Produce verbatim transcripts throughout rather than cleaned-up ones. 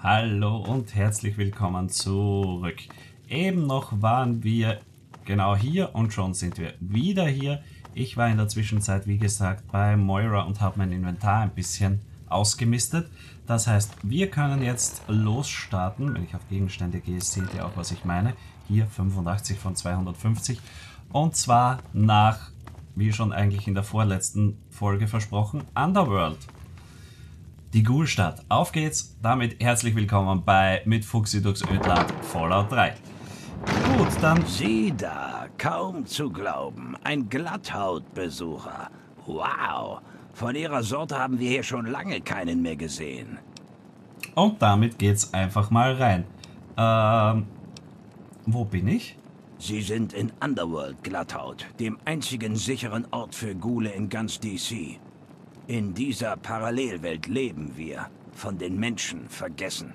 Hallo und herzlich willkommen zurück. Eben noch waren wir genau hier und schon sind wir wieder hier. Ich war in der Zwischenzeit, wie gesagt, bei Moira und habe mein Inventar ein bisschen ausgemistet. Das heißt, wir können jetzt losstarten. Wenn ich auf Gegenstände gehe, seht ihr auch, was ich meine. Hier fünfundachtzig von zweihundertfünfzig. Und zwar nach, wie schon eigentlich in der vorletzten Folge versprochen, Underworld. Die Ghoulstadt. Auf geht's. Damit herzlich willkommen bei mit Fuchsidux Ödland Fallout drei. Gut, dann... Sieh da, kaum zu glauben. Ein Glatthautbesucher. Wow. Von ihrer Sorte haben wir hier schon lange keinen mehr gesehen. Und damit geht's einfach mal rein. Ähm, wo bin ich? Sie sind in Underworld, Glatthaut. Dem einzigen sicheren Ort für Ghule in ganz D C. In dieser Parallelwelt leben wir, von den Menschen vergessen.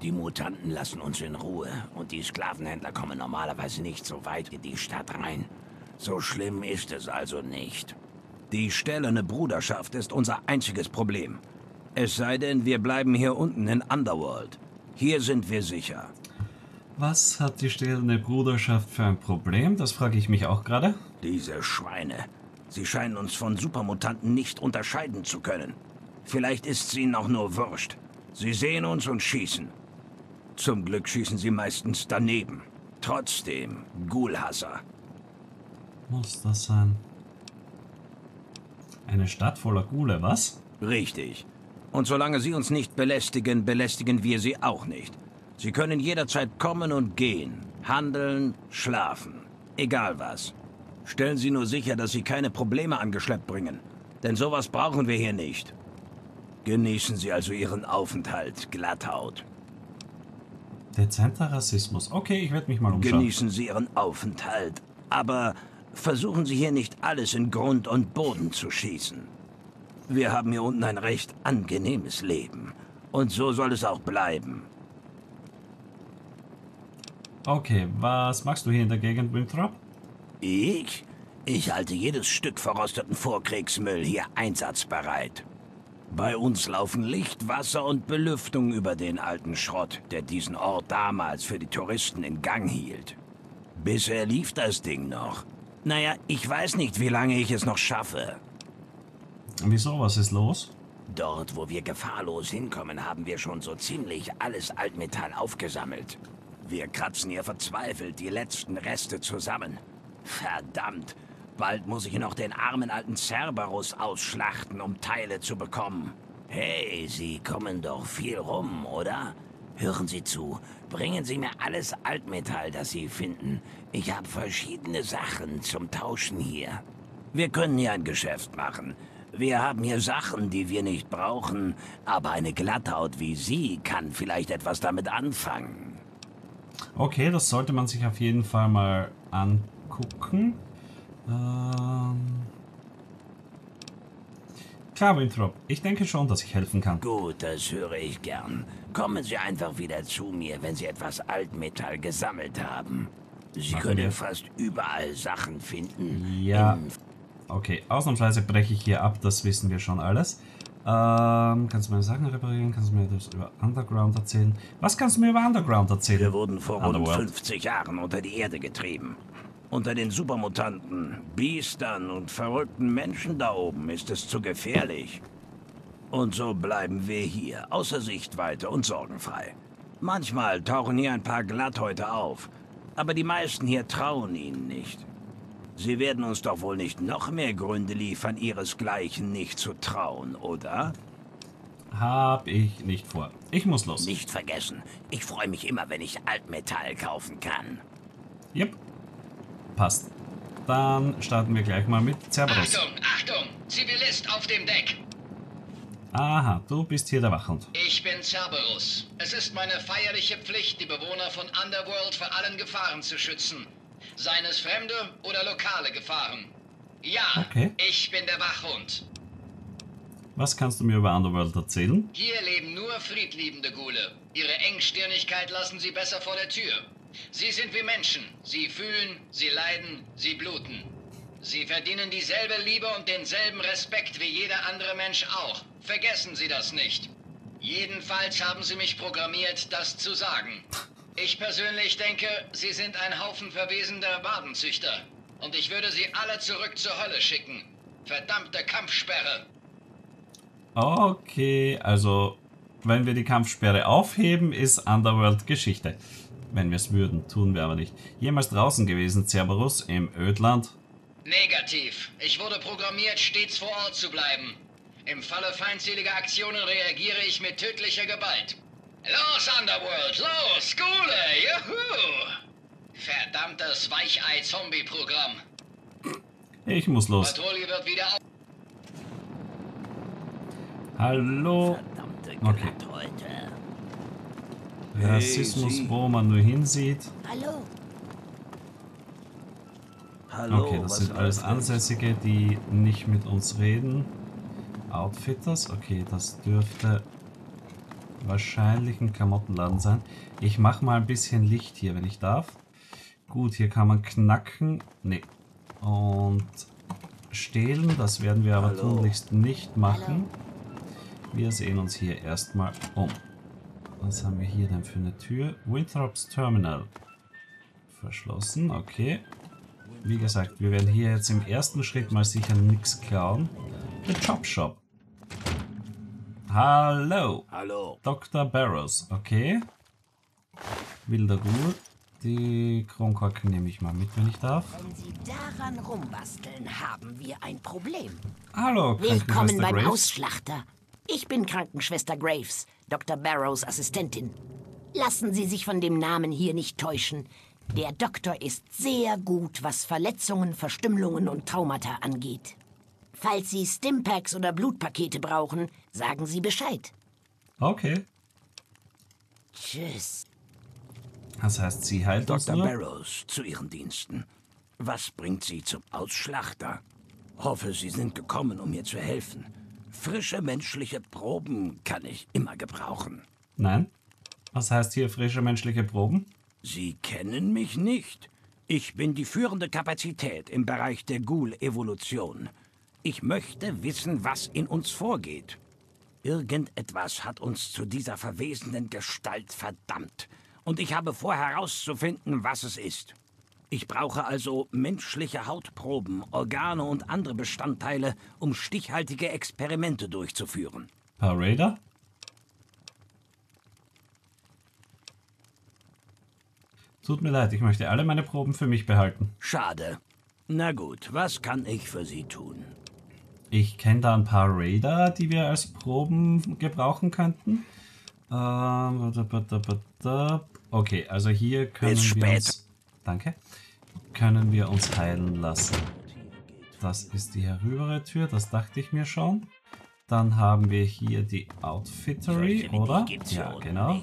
Die Mutanten lassen uns in Ruhe und die Sklavenhändler kommen normalerweise nicht so weit in die Stadt rein. So schlimm ist es also nicht. Die stählerne Bruderschaft ist unser einziges Problem. Es sei denn, wir bleiben hier unten in Underworld. Hier sind wir sicher. Was hat die stählerne Bruderschaft für ein Problem? Das frage ich mich auch gerade. Diese Schweine. Sie scheinen uns von Supermutanten nicht unterscheiden zu können. Vielleicht ist es ihnen auch nur wurscht. Sie sehen uns und schießen. Zum Glück schießen sie meistens daneben. Trotzdem, Ghoulhasser. Muss das sein? Eine Stadt voller Ghule, was? Richtig. Und solange sie uns nicht belästigen, belästigen wir sie auch nicht. Sie können jederzeit kommen und gehen, handeln, schlafen. Egal was. Stellen Sie nur sicher, dass Sie keine Probleme angeschleppt bringen. Denn sowas brauchen wir hier nicht. Genießen Sie also Ihren Aufenthalt, Glatthaut. Dezenter Rassismus. Okay, ich werde mich mal umschauen. Genießen Sie Ihren Aufenthalt. Aber versuchen Sie hier nicht alles in Grund und Boden zu schießen. Wir haben hier unten ein recht angenehmes Leben. Und so soll es auch bleiben. Okay, was machst du hier in der Gegend, Winthrop? Ich? Ich halte jedes Stück verrosteten Vorkriegsmüll hier einsatzbereit. Bei uns laufen Licht, Wasser und Belüftung über den alten Schrott, der diesen Ort damals für die Touristen in Gang hielt. Bisher lief das Ding noch. Naja, ich weiß nicht, wie lange ich es noch schaffe. Wieso? Was ist los? Dort, wo wir gefahrlos hinkommen, haben wir schon so ziemlich alles Altmetall aufgesammelt. Wir kratzen hier verzweifelt die letzten Reste zusammen. Verdammt, bald muss ich noch den armen alten Cerberus ausschlachten, um Teile zu bekommen. Hey, Sie kommen doch viel rum, oder? Hören Sie zu, bringen Sie mir alles Altmetall, das Sie finden. Ich habe verschiedene Sachen zum Tauschen hier. Wir können hier ein Geschäft machen. Wir haben hier Sachen, die wir nicht brauchen, aber eine Glatthaut wie Sie kann vielleicht etwas damit anfangen. Okay, das sollte man sich auf jeden Fall mal anschauen. Gucken. Ähm Klar, Winthrop. Ich denke schon, dass ich helfen kann. Gut, das höre ich gern. Kommen Sie einfach wieder zu mir, wenn Sie etwas Altmetall gesammelt haben. Sie Machen können wir. fast überall Sachen finden. Ja. Okay, ausnahmsweise breche ich hier ab. Das wissen wir schon alles. Ähm, kannst du meine Sachen reparieren? Kannst du mir etwas über Underground erzählen? Was kannst du mir über Underground erzählen? Wir wurden vor rund fünfzig Jahren unter die Erde getrieben. Unter den Supermutanten, Biestern und verrückten Menschen da oben ist es zu gefährlich. Und so bleiben wir hier, außer Sichtweite und sorgenfrei. Manchmal tauchen hier ein paar Glatthäute auf, aber die meisten hier trauen ihnen nicht. Sie werden uns doch wohl nicht noch mehr Gründe liefern, ihresgleichen nicht zu trauen, oder? Hab ich nicht vor. Ich muss los. Nicht vergessen, ich freue mich immer, wenn ich Altmetall kaufen kann. Yep. Passt. Dann starten wir gleich mal mit Cerberus. Achtung, Achtung! Zivilist auf dem Deck! Aha, du bist hier der Wachhund. Ich bin Cerberus. Es ist meine feierliche Pflicht, die Bewohner von Underworld vor allen Gefahren zu schützen. Seien es fremde oder lokale Gefahren. Ja, okay. Ich bin der Wachhund. Was kannst du mir über Underworld erzählen? Hier leben nur friedliebende Ghule. Ihre Engstirnigkeit lassen sie besser vor der Tür. Sie sind wie Menschen. Sie fühlen, sie leiden, sie bluten. Sie verdienen dieselbe Liebe und denselben Respekt wie jeder andere Mensch auch. Vergessen Sie das nicht. Jedenfalls haben sie mich programmiert, das zu sagen. Ich persönlich denke, sie sind ein Haufen verwesender Wadenzüchter. Und ich würde sie alle zurück zur Hölle schicken. Verdammte Kampfsperre. Okay, also wenn wir die Kampfsperre aufheben, ist Underworld Geschichte. Wenn wir es würden, tun wir aber nicht. Jemals draußen gewesen, Cerberus, im Ödland? Negativ. Ich wurde programmiert, stets vor Ort zu bleiben. Im Falle feindseliger Aktionen reagiere ich mit tödlicher Gewalt. Los, Underworld, los, Skule, juhu! Verdammtes Weichei-Zombie-Programm. Ich muss los. Patrouille wird wieder auf... Hallo. Okay. Rassismus, hey, wo man nur hinsieht. Hallo. Hallo. Okay, das sind alles Ansässige, die nicht mit uns reden. Outfitters, okay, das dürfte wahrscheinlich ein Klamottenladen sein. Ich mache mal ein bisschen Licht hier, wenn ich darf. Gut, hier kann man knacken. Nee. Und stehlen, das werden wir aber Hallo. tunlichst nicht machen. Wir sehen uns hier erstmal um. Was haben wir hier denn für eine Tür? Winthrops Terminal. Verschlossen, okay. Wie gesagt, wir werden hier jetzt im ersten Schritt mal sicher nichts klauen. The Chop Shop. Hallo. Hallo. Doktor Barrows, okay. Wilder Ghoul. Die Kronkorken nehme ich mal mit, wenn ich darf. Wenn Sie daran rumbasteln, haben wir ein Problem. Hallo, Willkommen beim Graves. Ausschlachter. Ich bin Krankenschwester Graves, Doktor Barrows Assistentin. Lassen Sie sich von dem Namen hier nicht täuschen. Der Doktor ist sehr gut, was Verletzungen, Verstümmelungen und Traumata angeht. Falls Sie Stimpacks oder Blutpakete brauchen, sagen Sie Bescheid. Okay. Tschüss. Das heißt, Sie heilt uns nur? Doktor Barrows, zu Ihren Diensten. Was bringt Sie zum Ausschlachter? Hoffe, Sie sind gekommen, um mir zu helfen. Frische menschliche Proben kann ich immer gebrauchen. Nein? Was heißt hier frische menschliche Proben? Sie kennen mich nicht. Ich bin die führende Kapazität im Bereich der Ghoul-Evolution. Ich möchte wissen, was in uns vorgeht. Irgendetwas hat uns zu dieser verwesenden Gestalt verdammt. Und ich habe vor, herauszufinden, was es ist. Ich brauche also menschliche Hautproben, Organe und andere Bestandteile, um stichhaltige Experimente durchzuführen. Parader? Tut mir leid, ich möchte alle meine Proben für mich behalten. Schade. Na gut, was kann ich für Sie tun? Ich kenne da ein paar Raider, die wir als Proben gebrauchen könnten. Ähm, okay, also hier können Bis wir spät. uns... Danke. Können wir uns heilen lassen. Das ist die herübere Tür, das dachte ich mir schon. Dann haben wir hier die Outfittery, oder? Ja, genau.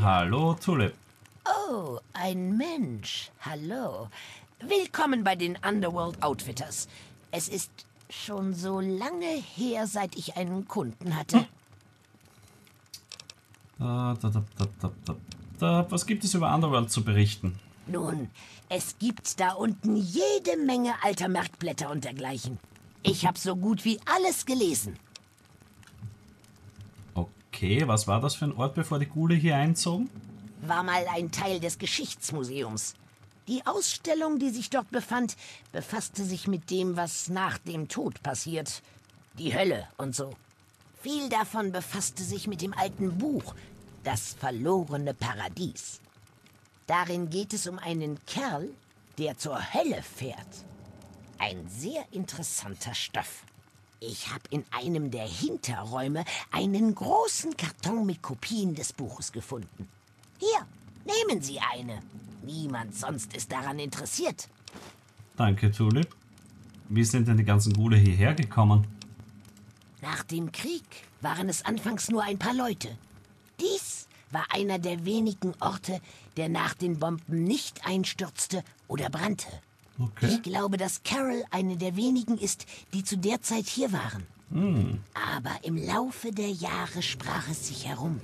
Hallo, Tulip. Oh, ein Mensch. Hallo. Willkommen bei den Underworld Outfitters. Es ist schon so lange her, seit ich einen Kunden hatte. Hm. Da, da, da, da, da, da. Da, was gibt es über Underworld zu berichten? Nun, es gibt da unten jede Menge alter Marktblätter und dergleichen. Ich habe so gut wie alles gelesen. Okay, was war das für ein Ort, bevor die Ghule hier einzogen? War mal ein Teil des Geschichtsmuseums. Die Ausstellung, die sich dort befand, befasste sich mit dem, was nach dem Tod passiert. Die Hölle und so. Viel davon befasste sich mit dem alten Buch, Das verlorene Paradies. Darin geht es um einen Kerl, der zur Hölle fährt. Ein sehr interessanter Stoff. Ich habe in einem der Hinterräume einen großen Karton mit Kopien des Buches gefunden. Hier, nehmen Sie eine. Niemand sonst ist daran interessiert. Danke, Tulip. Wie sind denn die ganzen Ghule hierher gekommen? Nach dem Krieg waren es anfangs nur ein paar Leute. Dies war einer der wenigen Orte, der nach den Bomben nicht einstürzte oder brannte. Okay. Ich glaube, dass Carol eine der wenigen ist, die zu der Zeit hier waren. Mm. Aber im Laufe der Jahre sprach es sich herum.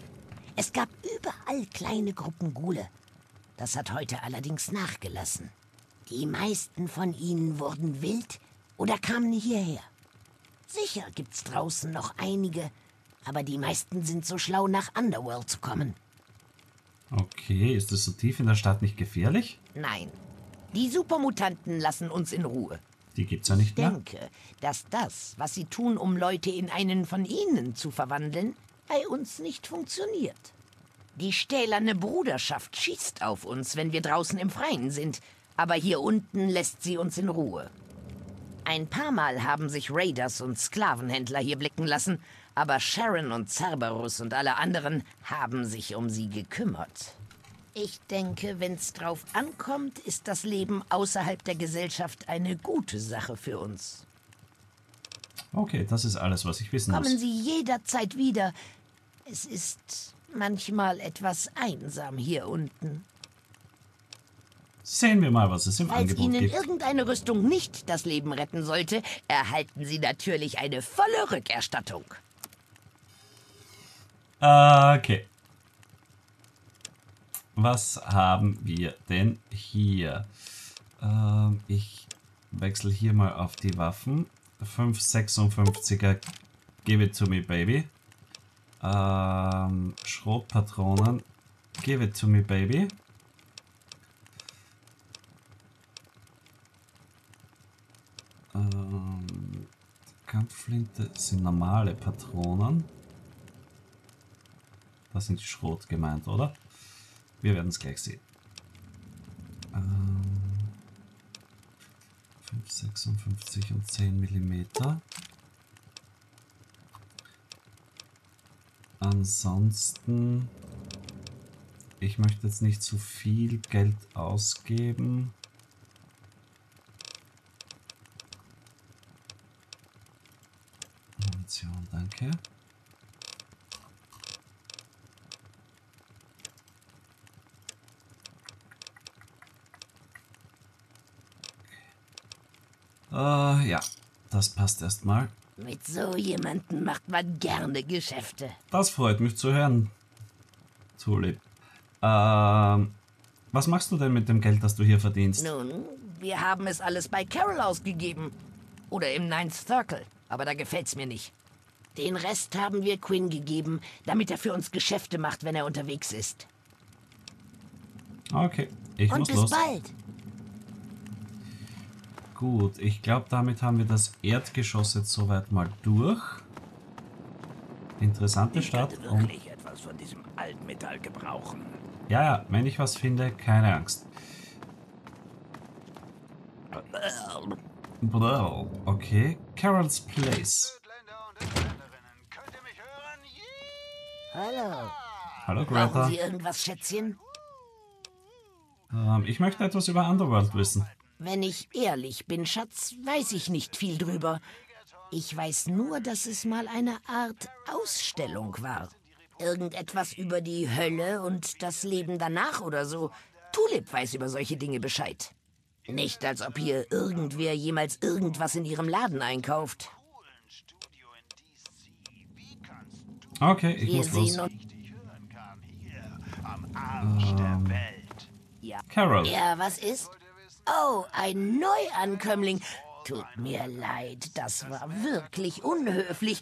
Es gab überall kleine Gruppen Ghule. Das hat heute allerdings nachgelassen. Die meisten von ihnen wurden wild oder kamen hierher. Sicher gibt's draußen noch einige, Aber die meisten sind so schlau, nach Underworld zu kommen. Okay, ist das so tief in der Stadt nicht gefährlich? Nein. Die Supermutanten lassen uns in Ruhe. Die gibt's ja nicht mehr. Ich denke, dass das, was sie tun, um Leute in einen von ihnen zu verwandeln, bei uns nicht funktioniert. Die stählerne Bruderschaft schießt auf uns, wenn wir draußen im Freien sind, aber hier unten lässt sie uns in Ruhe. Ein paar Mal haben sich Raiders und Sklavenhändler hier blicken lassen, aber Sharon und Cerberus und alle anderen haben sich um sie gekümmert. Ich denke, wenn's drauf ankommt, ist das Leben außerhalb der Gesellschaft eine gute Sache für uns. Okay, das ist alles, was ich wissen muss. Kommen Sie jederzeit wieder. Es ist manchmal etwas einsam hier unten. Sehen wir mal, was es im Angebot gibt. Falls Ihnen irgendeine Rüstung nicht das Leben retten sollte, erhalten Sie natürlich eine volle Rückerstattung. Okay. Was haben wir denn hier? Ähm, ich wechsle hier mal auf die Waffen. fünf sechsundfünfziger, give it to me, baby. Ähm, Schrotpatronen, give it to me, baby. Ähm, Kampfflinte sind normale Patronen. Das sind die Schrot gemeint, oder? Wir werden es gleich sehen. Ähm, fünf sechsundfünfzig und zehn Millimeter. Ansonsten, ich möchte jetzt nicht zu viel Geld ausgeben. Munition, danke. Uh, ja, das passt erstmal. Mit so jemandem macht man gerne Geschäfte. Das freut mich zu hören, Tulip. Ähm, was machst du denn mit dem Geld, das du hier verdienst? Nun, wir haben es alles bei Carol ausgegeben. Oder im Ninth Circle. Aber da gefällt's mir nicht. Den Rest haben wir Quinn gegeben, damit er für uns Geschäfte macht, wenn er unterwegs ist. Okay, ich muss los. Und bis bald. Gut, ich glaube, damit haben wir das Erdgeschoss jetzt soweit mal durch. Interessante Stadt. Ich könnte wirklich etwas von diesem Altmetall gebrauchen. Ja, ja, wenn ich was finde, keine Angst. Okay, Carol's Place. Hallo. Hallo, Greta. Brauchen Sie irgendwas, Schätzchen? Ähm, ich möchte etwas über Underworld wissen. Wenn ich ehrlich bin, Schatz, weiß ich nicht viel drüber. Ich weiß nur, dass es mal eine Art Ausstellung war. Irgendetwas über die Hölle und das Leben danach oder so. Tulip weiß über solche Dinge Bescheid. Nicht, als ob hier irgendwer jemals irgendwas in ihrem Laden einkauft. Okay, ich muss los. Um, Carol. Ja, was ist? Oh, ein Neuankömmling. Tut mir leid, das war wirklich unhöflich.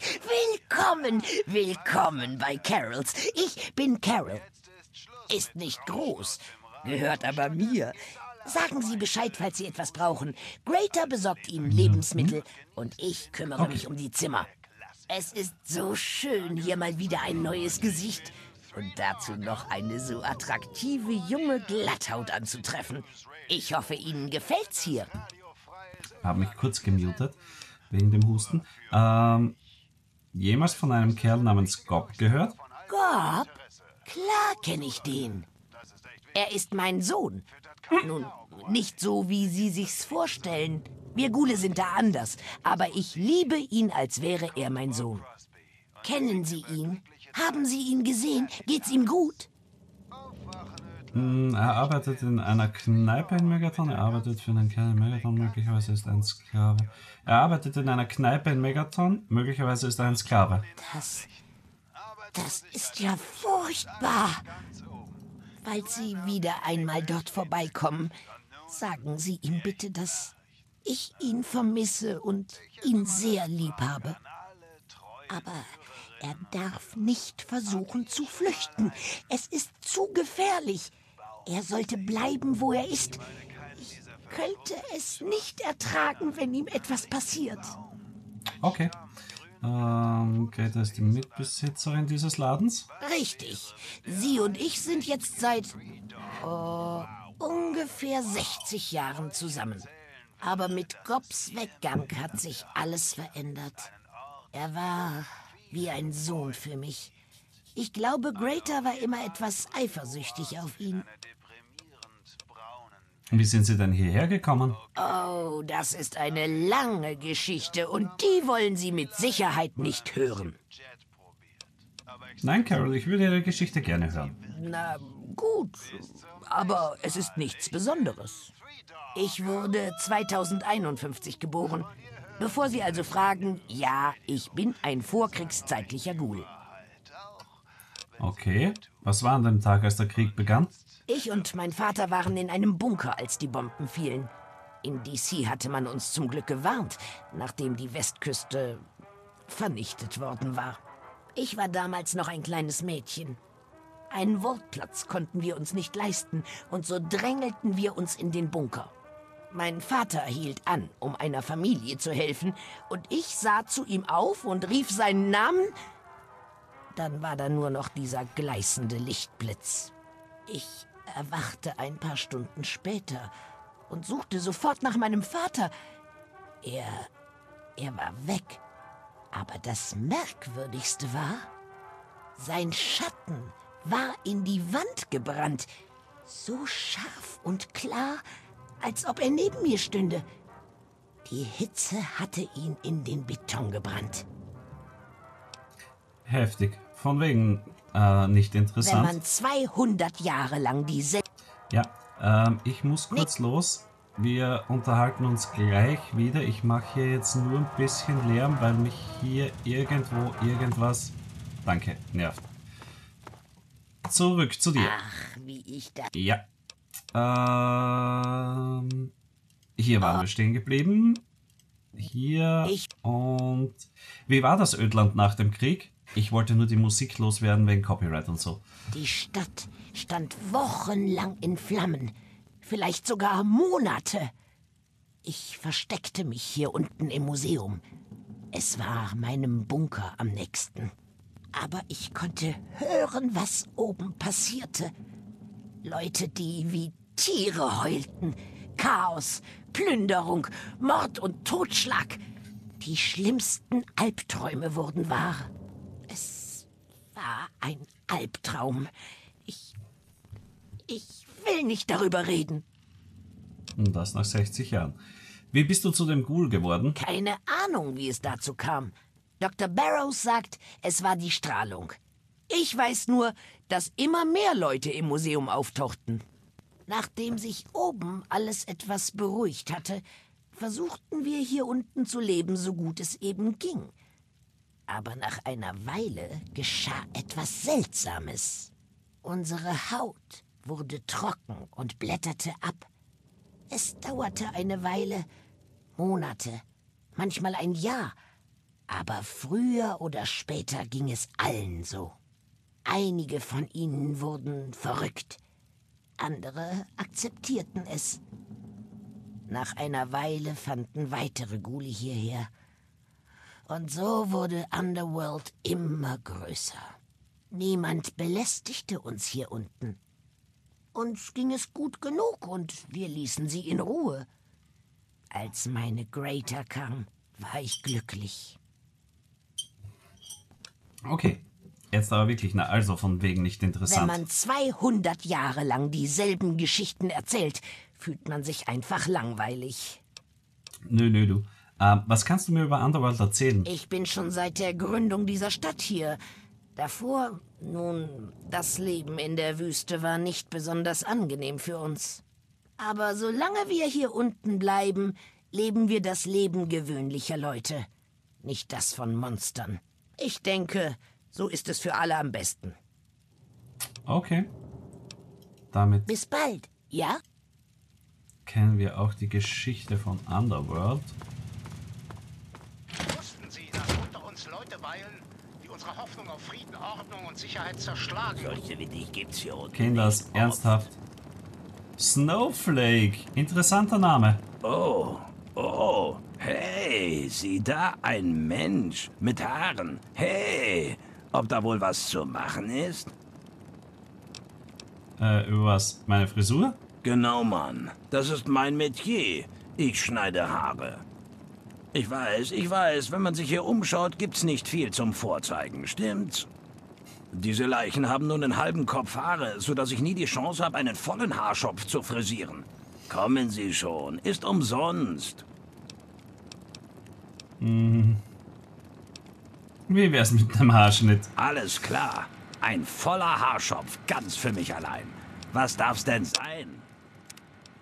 Willkommen, willkommen bei Carols. Ich bin Carol. Ist nicht groß, gehört aber mir. Sagen Sie Bescheid, falls Sie etwas brauchen. Greater besorgt Ihnen Lebensmittel und ich kümmere mich um die Zimmer. Es ist so schön, hier mal wieder ein neues Gesicht und dazu noch eine so attraktive junge Glatthaut anzutreffen. Ich hoffe, Ihnen gefällt's hier. Hab mich kurz gemutet, wegen dem Husten. Ähm, jemals von einem Kerl namens Gob gehört? Gob? Klar kenne ich den. Er ist mein Sohn. Nun, nicht so, wie Sie sich's vorstellen. Wir Ghule sind da anders, aber ich liebe ihn, als wäre er mein Sohn. Kennen Sie ihn? Haben Sie ihn gesehen? Geht's ihm gut? Mm, er arbeitet in einer Kneipe in Megaton. Er arbeitet für einen Kerl in Megaton. Möglicherweise ist er ein Sklave. Er arbeitet in einer Kneipe in Megaton. Möglicherweise ist er ein Sklave. Das, das ist ja furchtbar. Falls Sie wieder einmal dort vorbeikommen, sagen Sie ihm bitte, dass ich ihn vermisse und ihn sehr lieb habe. Aber Er darf nicht versuchen zu flüchten. Es ist zu gefährlich. Er sollte bleiben, wo er ist. Ich könnte es nicht ertragen, wenn ihm etwas passiert. Okay. Ähm, okay, da ist die Mitbesitzerin dieses Ladens. Richtig. Sie und ich sind jetzt seit oh, ungefähr sechzig Jahren zusammen. Aber mit Gobs Weggang hat sich alles verändert. Er war wie ein Sohn für mich. Ich glaube, Greater war immer etwas eifersüchtig auf ihn. Wie sind Sie denn hierher gekommen? Oh, das ist eine lange Geschichte und die wollen Sie mit Sicherheit nicht hören. Nein, Carol, ich würde Ihre Geschichte gerne hören. Na gut, aber es ist nichts Besonderes. Ich wurde zweitausendeinundfünfzig geboren. Bevor Sie also fragen, ja, ich bin ein vorkriegszeitlicher Ghoul. Okay, was war an dem Tag, als der Krieg begann? Ich und mein Vater waren in einem Bunker, als die Bomben fielen. In D C hatte man uns zum Glück gewarnt, nachdem die Westküste vernichtet worden war. Ich war damals noch ein kleines Mädchen. Einen Wortplatz konnten wir uns nicht leisten und so drängelten wir uns in den Bunker. Mein Vater hielt an, um einer Familie zu helfen, und ich sah zu ihm auf und rief seinen Namen. Dann war da nur noch dieser gleißende Lichtblitz. Ich erwachte ein paar Stunden später und suchte sofort nach meinem Vater. Er, er war weg. Aber das Merkwürdigste war, sein Schatten war in die Wand gebrannt. So scharf und klar, als ob er neben mir stünde. Die Hitze hatte ihn in den Beton gebrannt. Heftig. Von wegen äh, nicht interessant. Wenn man zweihundert Jahre lang diese... Ja, ähm, ich muss kurz nee. los. Wir unterhalten uns gleich wieder. Ich mache hier jetzt nur ein bisschen Lärm, weil mich hier irgendwo irgendwas... Danke, nervt. Zurück zu dir. Ach, wie ich da... Ja. Ähm, hier waren oh. wir stehen geblieben. Hier ich. Und... Wie war das Ödland nach dem Krieg? Ich wollte nur die Musik loswerden wegen Copyright und so. Die Stadt stand wochenlang in Flammen. Vielleicht sogar Monate. Ich versteckte mich hier unten im Museum. Es war meinem Bunker am nächsten. Aber ich konnte hören, was oben passierte. Leute, die wie Tiere heulten. Chaos, Plünderung, Mord und Totschlag. Die schlimmsten Albträume wurden wahr. Es war ein Albtraum. Ich, ich will nicht darüber reden. Und das nach sechzig Jahren. Wie bist du zu dem Ghoul geworden? Keine Ahnung, wie es dazu kam. Doktor Barrows sagt, es war die Strahlung. Ich weiß nur, dass immer mehr Leute im Museum auftauchten. Nachdem sich oben alles etwas beruhigt hatte, versuchten wir hier unten zu leben, so gut es eben ging. Aber nach einer Weile geschah etwas Seltsames. Unsere Haut wurde trocken und blätterte ab. Es dauerte eine Weile, Monate, manchmal ein Jahr. Aber früher oder später ging es allen so. Einige von ihnen wurden verrückt. Andere akzeptierten es. Nach einer Weile fanden weitere Ghule hierher. Und so wurde Underworld immer größer. Niemand belästigte uns hier unten. Uns ging es gut genug und wir ließen sie in Ruhe. Als meine Greater kam, war ich glücklich. Okay, jetzt aber wirklich, na also von wegen nicht interessant. Wenn man zweihundert Jahre lang dieselben Geschichten erzählt, fühlt man sich einfach langweilig. Nö, nö, du. Was kannst du mir über Underworld erzählen? Ich bin schon seit der Gründung dieser Stadt hier. Davor, nun, das Leben in der Wüste war nicht besonders angenehm für uns. Aber solange wir hier unten bleiben, leben wir das Leben gewöhnlicher Leute, nicht das von Monstern. Ich denke, so ist es für alle am besten. Okay. Damit... Bis bald, ja? Kennen wir auch die Geschichte von Underworld? unsere Hoffnung auf Frieden, Ordnung und Sicherheit zerschlagen. Solche wie dich gibt's hier unten. Kinders, ernsthaft. Snowflake, interessanter Name. Oh, oh, hey, sieh da, ein Mensch mit Haaren. Hey, ob da wohl was zu machen ist? Äh, über was? Meine Frisur? Genau, Mann. Das ist mein Metier. Ich schneide Haare. Ich weiß, ich weiß, wenn man sich hier umschaut, gibt's nicht viel zum Vorzeigen, stimmt's? Diese Leichen haben nur einen halben Kopf Haare, sodass ich nie die Chance habe, einen vollen Haarschopf zu frisieren. Kommen Sie schon, ist umsonst. Hm. Wie wär's mit einem Haarschnitt? Alles klar. Ein voller Haarschopf, ganz für mich allein. Was darf's denn sein?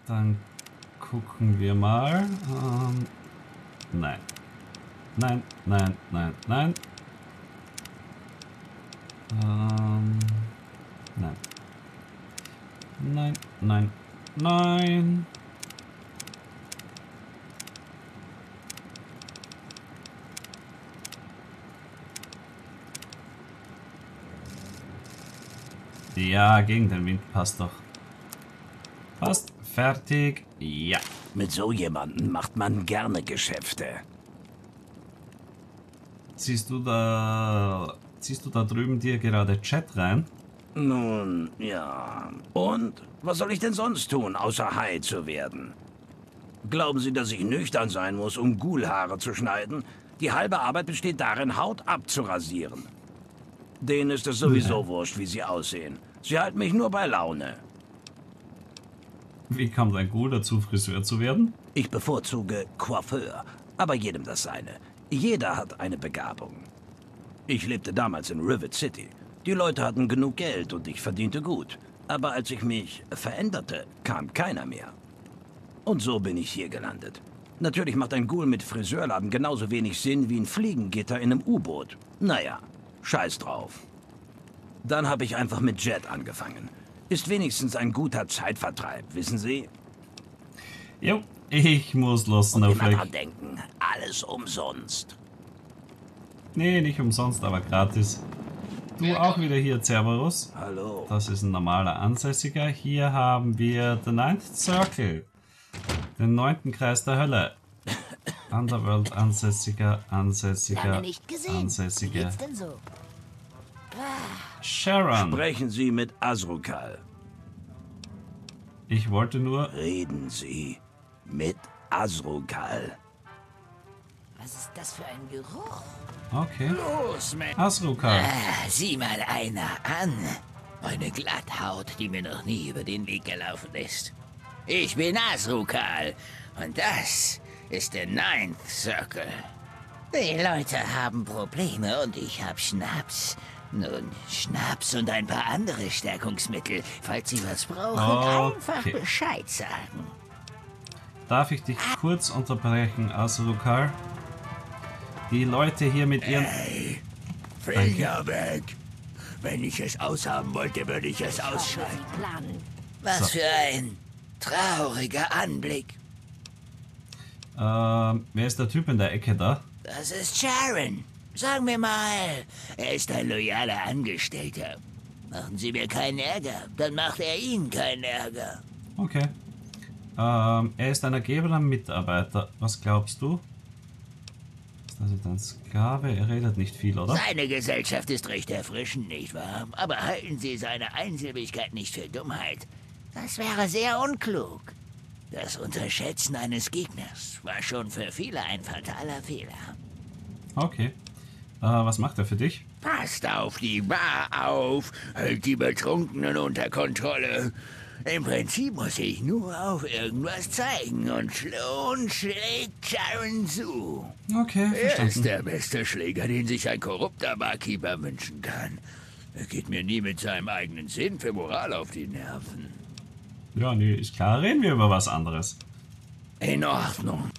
Dann gucken wir mal. Ähm Nein. Nein, nein, nein, nein. Ähm, nein. Nein, nein, nein. Ja, gegen den Wind passt doch. Passt. Fertig. Ja. Mit so jemandem macht man gerne Geschäfte. Ziehst du da... Ziehst du da drüben dir gerade Chat rein? Nun, ja. Und? Was soll ich denn sonst tun, außer Hai zu werden? Glauben Sie, dass ich nüchtern sein muss, um Ghoulhaare zu schneiden? Die halbe Arbeit besteht darin, Haut abzurasieren. Denen ist es sowieso ja. wurscht, wie sie aussehen. Sie halten mich nur bei Laune. Wie kam dein Ghoul dazu, Friseur zu werden? Ich bevorzuge Coiffeur, aber jedem das seine. Jeder hat eine Begabung. Ich lebte damals in Rivet City. Die Leute hatten genug Geld und ich verdiente gut. Aber als ich mich veränderte, kam keiner mehr. Und so bin ich hier gelandet. Natürlich macht ein Ghoul mit Friseurladen genauso wenig Sinn wie ein Fliegengitter in einem U-Boot. Naja, scheiß drauf. Dann habe ich einfach mit Jet angefangen. Ist wenigstens ein guter Zeitvertreib, wissen Sie? Jo, ich muss los, Snowflake. Immer dran denken, alles umsonst. Nee, nicht umsonst, aber gratis. Du auch wieder hier, Cerberus. Hallo. Das ist ein normaler Ansässiger. Hier haben wir den Ninth Circle. Den neunten Kreis der Hölle. Underworld Ansässiger, Ansässiger, Ansässiger. Geht's denn so? Sharon. Sprechen Sie mit Azrukal. Ich wollte nur... Reden Sie mit Azrukal. Was ist das für ein Geruch? Okay. Los, Mensch. Azrukal. Ah, sieh mal einer an. Eine Glatthaut, die mir noch nie über den Weg gelaufen ist. Ich bin Azrukal. Und das ist der Ninth Circle. Die Leute haben Probleme und ich hab Schnaps. Nun, Schnaps und ein paar andere Stärkungsmittel. Falls Sie was brauchen, okay. einfach Bescheid sagen. Darf ich dich kurz unterbrechen, Azrukal? Die Leute hier mit ihren... Hey, Finger weg! Wenn ich es aushaben wollte, würde ich es ausschalten. Was so. Für ein trauriger Anblick. Ähm, wer ist der Typ in der Ecke da? Das ist Sharon. Sagen wir mal, er ist ein loyaler Angestellter. Machen Sie mir keinen Ärger, dann macht er Ihnen keinen Ärger. Okay. Ähm, er ist ein ergebener Mitarbeiter. Was glaubst du? Ist das jetzt ein Sklave? Er redet nicht viel, oder? Seine Gesellschaft ist recht erfrischend, nicht wahr? Aber halten Sie seine Einsilbigkeit nicht für Dummheit. Das wäre sehr unklug. Das Unterschätzen eines Gegners war schon für viele ein fataler Fehler. Okay. Uh, was macht er für dich? Passt auf die Bar auf, hält die Betrunkenen unter Kontrolle. Im Prinzip muss ich nur auf irgendwas zeigen und Sloan schlägt Sharon zu. Okay, verstanden. Er ist der beste Schläger, den sich ein korrupter Barkeeper wünschen kann. Er geht mir nie mit seinem eigenen Sinn für Moral auf die Nerven. Ja, nee, ist klar, reden wir über was anderes. In Ordnung.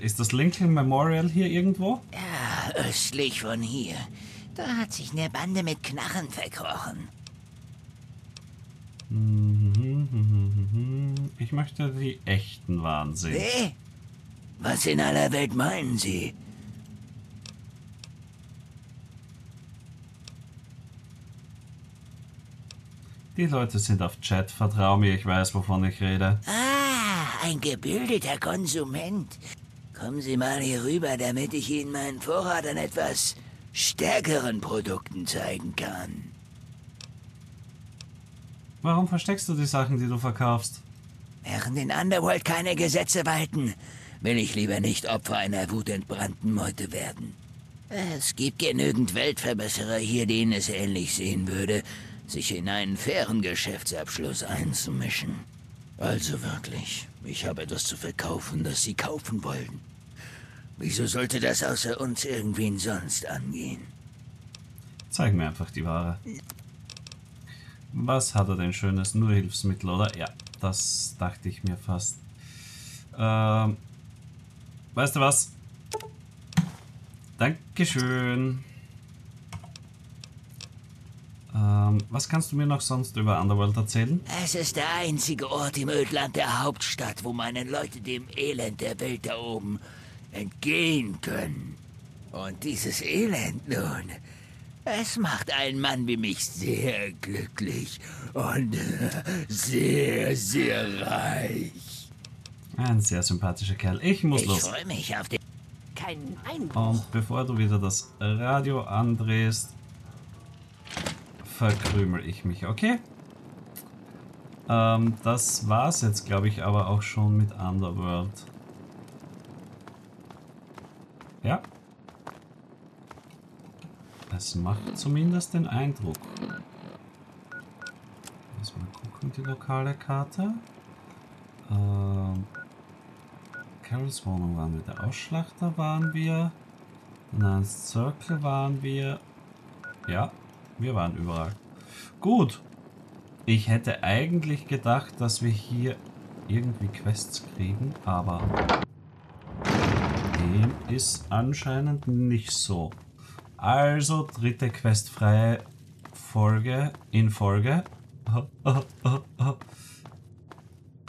Ist das Lincoln Memorial hier irgendwo? Ja, östlich von hier. Da hat sich eine Bande mit Knarren verkrochen. Ich möchte die echten Wahnsinn. Hey? Was in aller Welt meinen Sie? Die Leute sind auf Chat, vertrau mir, ich weiß, wovon ich rede. Ah, ein gebildeter Konsument. Kommen Sie mal hier rüber, damit ich Ihnen meinen Vorrat an etwas stärkeren Produkten zeigen kann. Warum versteckst du die Sachen, die du verkaufst? Während in Underworld keine Gesetze walten, will ich lieber nicht Opfer einer wutentbrannten Meute werden. Es gibt genügend Weltverbesserer hier, denen es ähnlich sehen würde, sich in einen fairen Geschäftsabschluss einzumischen. Also wirklich, ich habe etwas zu verkaufen, das Sie kaufen wollen. Wieso sollte das außer uns irgendwen sonst angehen? Zeig mir einfach die Ware. Was hat er denn Schönes? Nur Hilfsmittel, oder? Ja, das dachte ich mir fast. Ähm, weißt du was? Dankeschön. Ähm, was kannst du mir noch sonst über Underworld erzählen? Es ist der einzige Ort im Ödland der Hauptstadt, wo meine Leute dem Elend der Welt da oben entgehen können. Und dieses Elend nun, es macht einen Mann wie mich sehr glücklich und sehr, sehr reich. Ein sehr sympathischer Kerl. Ich muss los. Ich freue mich auf den... Keinen Einbruch. Und bevor du wieder das Radio andrehst, verkrümel ich mich, okay? Ähm, das war's jetzt, glaube ich, aber auch schon mit Underworld. Ja? Es macht zumindest den Eindruck. Lass mal gucken, die lokale Karte. Ähm, Carols Wohnung waren wir, der Ausschlachter waren wir, Nine Circle waren wir. Ja, wir waren überall. Gut. Ich hätte eigentlich gedacht, dass wir hier irgendwie Quests kriegen, aber dem ist anscheinend nicht so. Also, dritte questfreie Folge in Folge.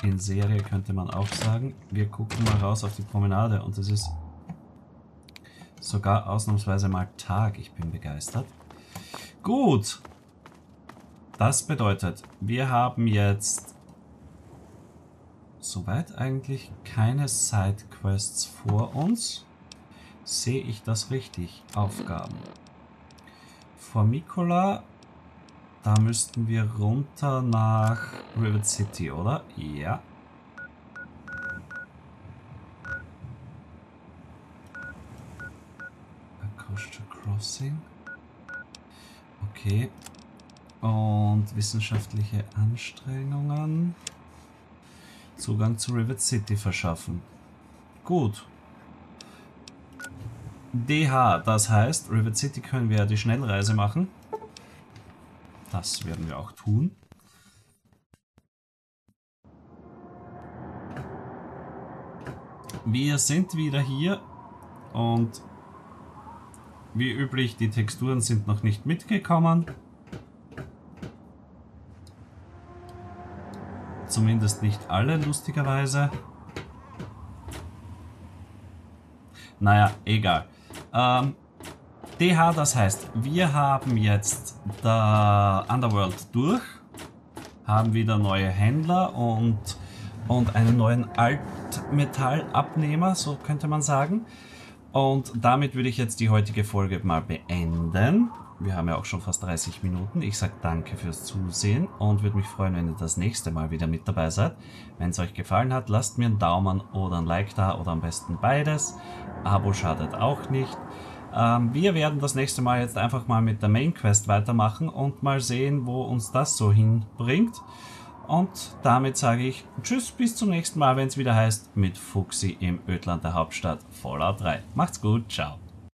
In Serie könnte man auch sagen. Wir gucken mal raus auf die Promenade und es ist sogar ausnahmsweise mal Tag. Ich bin begeistert. Gut. Das bedeutet, wir haben jetzt soweit eigentlich keine Sidequests vor uns. Sehe ich das richtig? Aufgaben. Formicula, da müssten wir runter nach Rivet City, oder? Ja. Acosta Crossing. Okay. Und wissenschaftliche Anstrengungen. Zugang zu Rivet City verschaffen. Gut. D H, das heißt, Rivet City können wir die Schnellreise machen. Das werden wir auch tun. Wir sind wieder hier und wie üblich, die Texturen sind noch nicht mitgekommen. Zumindest nicht alle, lustigerweise. Naja, egal. Ähm, D H, das heißt, wir haben jetzt der Underworld durch, haben wieder neue Händler und, und einen neuen Altmetallabnehmer, so könnte man sagen. Und damit würde ich jetzt die heutige Folge mal beenden. Wir haben ja auch schon fast dreißig Minuten. Ich sage danke fürs Zusehen und würde mich freuen, wenn ihr das nächste Mal wieder mit dabei seid. Wenn es euch gefallen hat, lasst mir einen Daumen oder ein Like da oder am besten beides. Abo schadet auch nicht. Ähm, wir werden das nächste Mal jetzt einfach mal mit der Main Quest weitermachen und mal sehen, wo uns das so hinbringt. Und damit sage ich tschüss, bis zum nächsten Mal, wenn es wieder heißt, mit Fuxi im Ödland der Hauptstadt Fallout drei. Macht's gut, ciao.